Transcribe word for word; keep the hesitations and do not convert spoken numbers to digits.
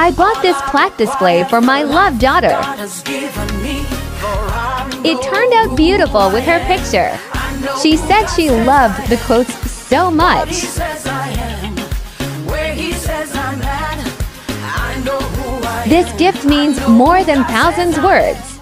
I bought this plaque display for my loved daughter. It turned out beautiful with her picture. She said she loved the quotes so much. This gift means more than thousands words.